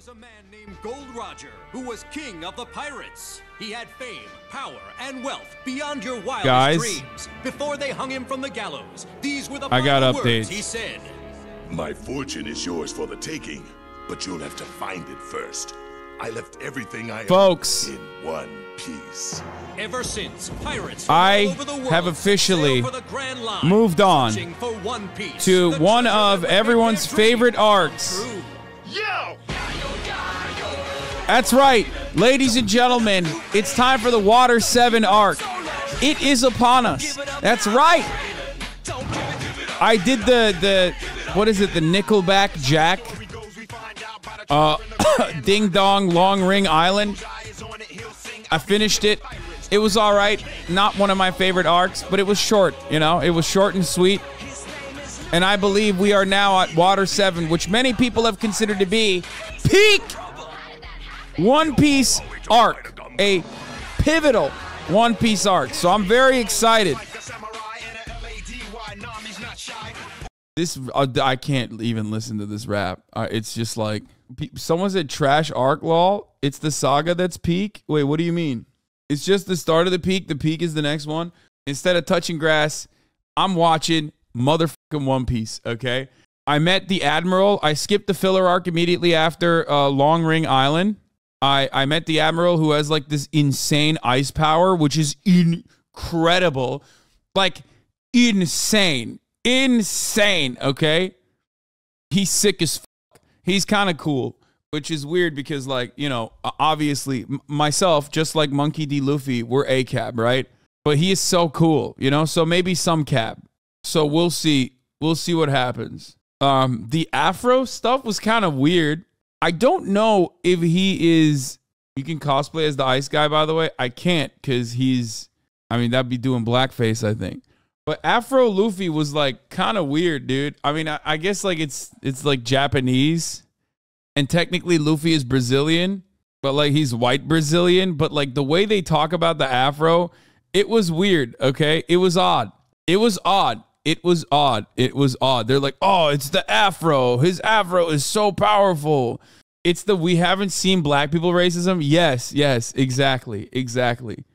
was a man named Gold Roger who was king of the pirates. He had fame, power, and wealth beyond your wildest dreams. Before they hung him from the gallows, these were the words he said. My fortune is yours for the taking, but you'll have to find it first. I left everything I owned in one piece. Ever since, pirates have officially moved on for One Piece, to one of everyone's favorite arcs. That's right, ladies and gentlemen, it's time for the Water 7 arc. It is upon us. That's right. I did the what is it? The Nickelback Jack Ding Dong Long Ring Island. I finished it. It was all right. Not one of my favorite arcs, but it was short, you know. It was short and sweet. And I believe we are now at Water 7, which many people have considered to be peak One Piece arc, a pivotal One Piece arc. So I'm very excited. This I can't even listen to this rap. It's just like someone said trash arc lol. It's the saga that's peak. Wait, what do you mean? It's just the start of the peak. The peak is the next one. Instead of touching grass, I'm watching motherfucking One Piece. Okay, I met the Admiral. I skipped the filler arc immediately after Long Ring Island. I met the Admiral, who has like this insane ice power, which is incredible. Like insane. Okay, he's sick as fuck. He's kind of cool, which is weird because, like, you know, obviously myself, just like Monkey D. Luffy, we're a cab, right? But he is so cool, you know. So maybe some cab. So we'll see. We'll see what happens. The afro stuff was kind of weird. I don't know if he is... You can cosplay as the ice guy, by the way. I can't because he's... I mean, that'd be doing blackface, I think. But Afro Luffy was, like, kind of weird, dude. I mean, I guess, like, it's like, Japanese. And technically, Luffy is Brazilian. But, like, he's white Brazilian. But, like, the way they talk about the afro, it was weird, okay? It was odd. It was odd. It was odd. It was odd. They're like, oh, it's the afro. His afro is so powerful. It's the we haven't seen black people racism. Yes, yes, exactly, exactly.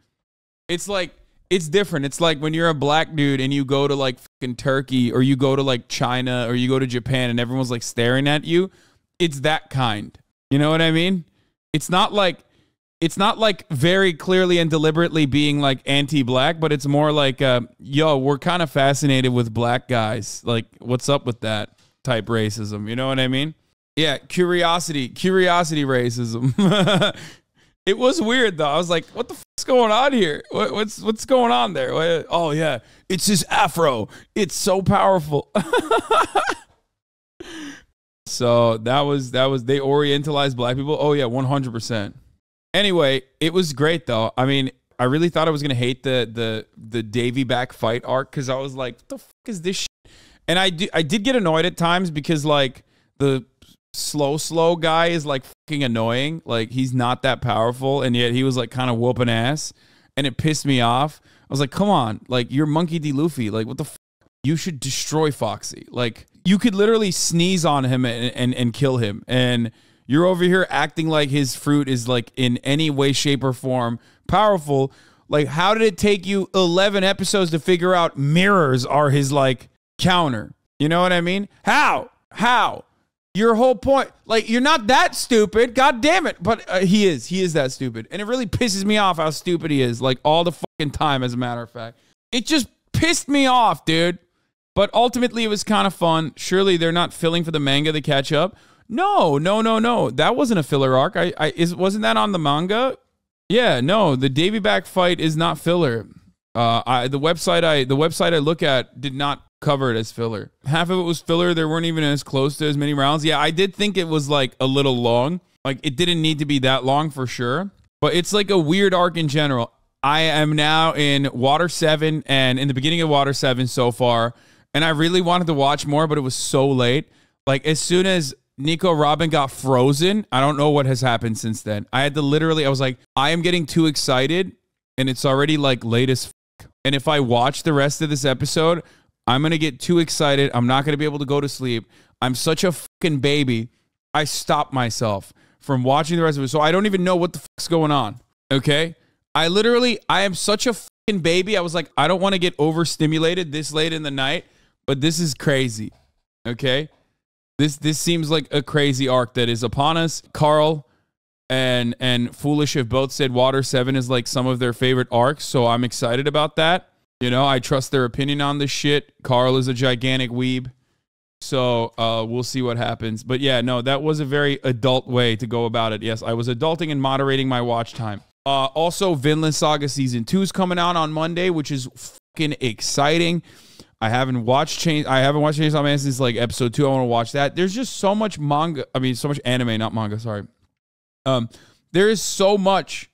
It's like, it's different. It's like when you're a black dude and you go to like fucking Turkey or you go to like China or you go to Japan and everyone's like staring at you. It's that kind. You know what I mean? It's not like very clearly and deliberately being like anti-black, but it's more like, yo, we're kind of fascinated with black guys. Like, what's up with that type racism? You know what I mean? Yeah, curiosity racism. It was weird though. I was like, what the fuck's going on here? What's going on there? What? Oh yeah, it's his afro. It's so powerful. So that was they orientalized black people. Oh yeah, 100%. Anyway, it was great though. I mean, I really thought I was gonna hate the Davy Back fight arc because I was like, "What the fuck is this?" Shit? And I did get annoyed at times because like the slow guy is like fucking annoying. Like he's not that powerful, and yet he was like kind of whooping ass, and it pissed me off. I was like, "Come on, like you're Monkey D. Luffy. Like what the fuck? You should destroy Foxy. Like you could literally sneeze on him and kill him and." You're over here acting like his fruit is like in any way, shape, or form powerful. Like, how did it take you 11 episodes to figure out mirrors are his like counter? You know what I mean? How? Your whole point, like, you're not that stupid. God damn it. But he is that stupid. And it really pisses me off how stupid he is, like, all the fucking time, as a matter of fact. It just pissed me off, dude. But ultimately, it was kind of fun. Surely they're not filling for the manga to catch up. No. That wasn't a filler arc. Wasn't that on the manga? Yeah, no. The Davy Back fight is not filler. The website I look at did not cover it as filler. Half of it was filler. There weren't even as close to as many rounds. Yeah, I did think it was like a little long. Like it didn't need to be that long for sure. But it's like a weird arc in general. I am now in Water 7 and in the beginning of Water 7 so far, and I really wanted to watch more, but it was so late. Like as soon as Nico Robin got frozen. I don't know what has happened since then. I was like, I am getting too excited and it's already like late as fuck. And if I watch the rest of this episode, I'm going to get too excited. I'm not going to be able to go to sleep. I'm such a fucking baby. I stopped myself from watching the rest of it. So I don't even know what the fuck's going on. Okay. I am such a fucking baby. I was like, I don't want to get overstimulated this late in the night, but this is crazy. Okay. This seems like a crazy arc that is upon us. Carl and Foolish have both said Water 7 is like some of their favorite arcs, so I'm excited about that. You know, I trust their opinion on this shit. Carl is a gigantic weeb, so we'll see what happens. But yeah, no, that was a very adult way to go about it. Yes, I was adulting and moderating my watch time. Also, Vinland Saga Season 2 is coming out on Monday, which is fucking exciting. I haven't watched Chainsaw Man since like episode 2. I want to watch that. There's just so much manga. I mean, so much anime, not manga. Sorry. There is so much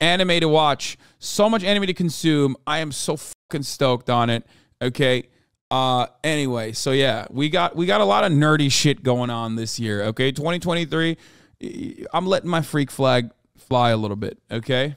anime to watch, so much anime to consume. I am so fucking stoked on it. Okay. Anyway, so yeah, we got a lot of nerdy shit going on this year. Okay. 2023. I'm letting my freak flag fly a little bit. Okay.